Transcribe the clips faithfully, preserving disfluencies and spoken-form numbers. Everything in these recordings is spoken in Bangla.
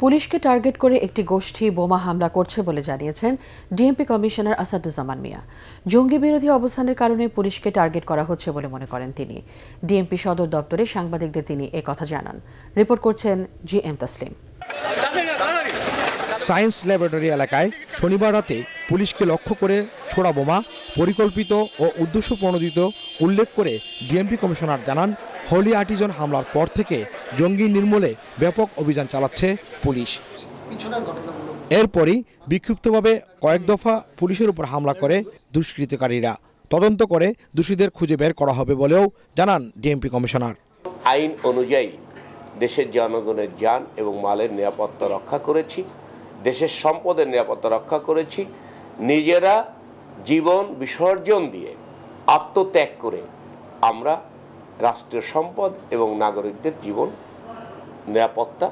पुलिस के टार्गेट करे एक गोष्ठी बोमा हमला करछे बोले जानिয়েছেন ডিএমপি कमिशनर আসাদুজ্জামান মিয়া। জঙ্গি বিরোধী অবস্থানের কারণে पुलिस के टार्गेट করা হচ্ছে বলে মনে করেন তিনি। ডিএমপি সদর দপ্তরে সাংবাদিকদের তিনি এই কথা জানান। রিপোর্ট করছেন G M Taslim. Science laboratory এলাকায় শনিবার রাতে পুলিশকে লক্ষ্য করে ছোড়া বোমা পরিকল্পিত ও উদ্দেশ্যপ্রণোদিত উল্লেখ করে ডিএমপি কমিশনার জানান, হোলি আর্টিজান হামলার পর থেকে জঙ্গি নির্মূলে ব্যাপক অভিযান চালাচ্ছে পুলিশ। এরপরই বিক্ষিপ্তভাবে কয়েক দফা পুলিশের উপর হামলা করে দুষ্কৃতকারীরা। তদন্ত করে দোষীদের খুঁজে বের করা হবে বলেও জানান ডিএমপি কমিশনার। আইন অনুযায়ী দেশের জনগণের যান এবং মালের নিরাপত্তা রক্ষা করেছি, দেশের সম্পদের নিরাপত্তা রক্ষা করেছি, নিজেরা জীবন বিসর্জন দিয়ে আত্মত্যাগ করে আমরা রাষ্ট্রীয় সম্পদ এবং নাগরিকদের জীবন নিরাপত্তা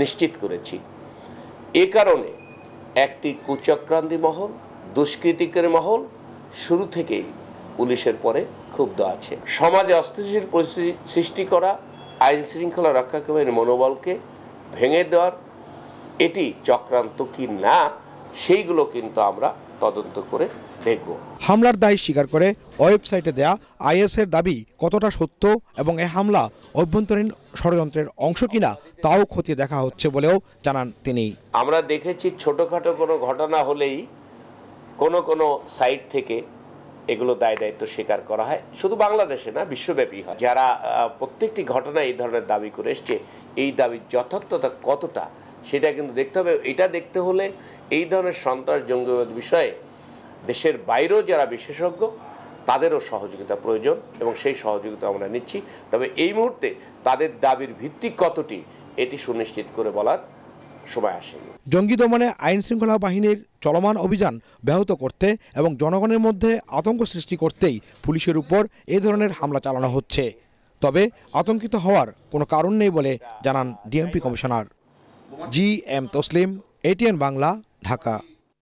নিশ্চিত করেছি। এ কারণে একটি কুচক্রান্তি মহল, দুষ্কৃতিকারী মহল শুরু থেকেই পুলিশের পরে ক্ষুব্ধ আছে। সমাজে অস্থিতিশীল পরিস্থিতি সৃষ্টি করা, আইন শৃঙ্খলা রক্ষাকারীর মনোবলকে ভেঙে দেওয়ার এটি চক্রান্ত কি না সেইগুলো কিন্তু আমরা তদন্ত করে দেখব। হামলার দায় স্বীকার করে ওয়েবসাইটে দেয়া আইএসের দাবি কতটা সত্য এবং এই হামলা অভ্যন্তরীণ ষড়যন্ত্রের অংশ কিনা তাও খতিয়ে দেখা হচ্ছে বলেও জানান তিনি। আমরা দেখেছি ছোটখাটো কোনো ঘটনা হলেই কোনো কোনো সাইট থেকে এগুলো দায় দায়িত্ব স্বীকার করা হয়। শুধু বাংলাদেশে না, বিশ্বব্যাপী হয়। যারা প্রত্যেকটি ঘটনায় এই ধরনের দাবি করে এসছে, এই দাবির যথার্থতা কতটা সেটা কিন্তু দেখতে হবে। এটা দেখতে হলে এই ধরনের সন্ত্রাস জঙ্গিবাদ বিষয়ে দেশের বাইরেও যারা বিশেষজ্ঞ তাদেরও সহযোগিতা প্রয়োজন এবং সেই সহযোগিতা আমরা নিচ্ছি। তবে এই মুহূর্তে তাদের দাবির ভিত্তি কতটি এটি সুনিশ্চিত করে বলার সময় আসেনি। জঙ্গি দমনে আইন শৃঙ্খলা বাহিনীর চলমান অভিযান ব্যাহত করতে এবং জনগণের মধ্যে আতঙ্ক সৃষ্টি করতেই পুলিশের উপর এই ধরনের হামলা চালানো হচ্ছে। তবে আতঙ্কিত হওয়ার কোনো কারণ নেই বলে জানান DMP commissioner. G M Taslim, ATN Bangla, Dhaka.